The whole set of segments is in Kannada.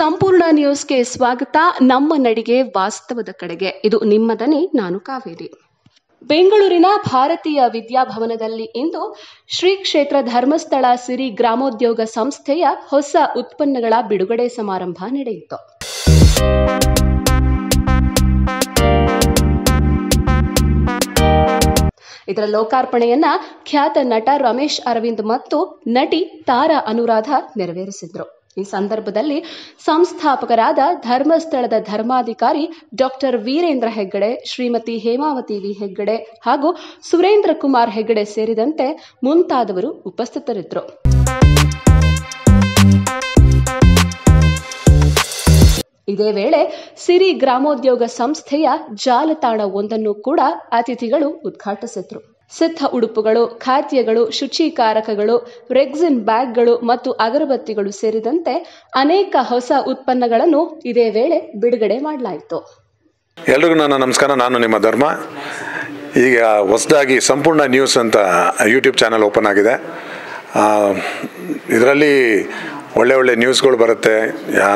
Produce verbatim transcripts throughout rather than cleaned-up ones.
ಸಂಪೂರ್ಣ ನ್ಯೂಸ್ಗೆ ಸ್ವಾಗತ. ನಮ್ಮ ನಡಿಗೆ ವಾಸ್ತವದ ಕಡೆಗೆ. ಇದು ನಿಮ್ಮ ದನಿ, ನಾನು ಕಾವೇರಿ. ಬೆಂಗಳೂರಿನ ಭಾರತೀಯ ವಿದ್ಯಾಭವನದಲ್ಲಿ ಇಂದು ಶ್ರೀ ಕ್ಷೇತ್ರ ಧರ್ಮಸ್ಥಳ ಸಿರಿ ಗ್ರಾಮೋದ್ಯೋಗ ಸಂಸ್ಥೆಯ ಹೊಸ ಉತ್ಪನ್ನಗಳ ಬಿಡುಗಡೆ ಸಮಾರಂಭ ನಡೆಯಿತು. ಇದರ ಲೋಕಾರ್ಪಣೆಯನ್ನ ಖ್ಯಾತ ನಟ ರಮೇಶ್ ಅರವಿಂದ್ ಮತ್ತು ನಟಿ ತಾರಾ ಅನುರಾಧಾ ನೆರವೇರಿಸಿದರು. ಈ ಸಂದರ್ಭದಲ್ಲಿ ಸಂಸ್ಥಾಪಕರಾದ ಧರ್ಮಸ್ಥಳದ ಧರ್ಮಾಧಿಕಾರಿ ಡಾಕ್ಟರ್ ವೀರೇಂದ್ರ ಹೆಗಡೆ, ಶ್ರೀಮತಿ ಹೇಮಾವತಿ ಹೆಗಡೆ ಹಾಗೂ ಸುರೇಂದ್ರ ಕುಮಾರ್ ಹೆಗಡೆ ಸೇರಿದಂತೆ ಮುಂತಾದವರು ಉಪಸ್ಥಿತರಿದ್ದರು. ಇದೇ ವೇಳೆ ಸಿರಿ ಗ್ರಾಮೋದ್ಯೋಗ ಸಂಸ್ಥೆಯ ಜಾಲತಾಣವೊಂದನ್ನು ಕೂಡ ಅತಿಥಿಗಳು ಉದ್ಘಾಟಿಸಿದರು. ಸಿದ್ಧ ಉಡುಪುಗಳು, ಖಾದ್ಯಗಳು, ಶುಚೀಕಾರಕಗಳು, ರೆಗ್ಸಿನ್ ಬ್ಯಾಗ್ಗಳು ಮತ್ತು ಅಗರಬತ್ತಿಗಳು ಸೇರಿದಂತೆ ಅನೇಕ ಹೊಸ ಉತ್ಪನ್ನಗಳನ್ನು ಇದೇ ವೇಳೆ ಬಿಡುಗಡೆ ಮಾಡಲಾಯಿತು. ಎಲ್ರಿಗೂ ನನ್ನ ನಮಸ್ಕಾರ. ನಾನು ನಿಮ್ಮ ಧರ್ಮ. ಈಗ ಹೊಸದಾಗಿ ಸಂಪೂರ್ಣ ನ್ಯೂಸ್ ಅಂತ ಯೂಟ್ಯೂಬ್ ಚಾನಲ್ ಓಪನ್ ಆಗಿದೆ. ಇದರಲ್ಲಿ ಒಳ್ಳೆ ಒಳ್ಳೆ ನ್ಯೂಸ್ಗಳು ಬರುತ್ತೆ.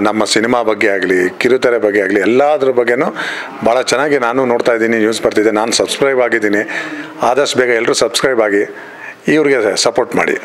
ನಮ್ಮ ಸಿನಿಮಾ ಬಗ್ಗೆ ಆಗಲಿ, ಕಿರುತೆರೆ ಬಗ್ಗೆ ಆಗಲಿ, ಎಲ್ಲದರ ಬಗ್ಗೆನೂ ಭಾಳ ಚೆನ್ನಾಗಿ ನಾನು ನೋಡ್ತಾ ಇದ್ದೀನಿ, ನ್ಯೂಸ್ ಬರ್ತಿದೆ. ನಾನು ಸಬ್ಸ್ಕ್ರೈಬ್ ಆಗಿದ್ದೀನಿ. ಆದಷ್ಟು ಬೇಗ ಎಲ್ಲರೂ ಸಬ್ಸ್ಕ್ರೈಬ್ ಆಗಿ ಇವ್ರಿಗೆ ಸಪೋರ್ಟ್ ಮಾಡಿ.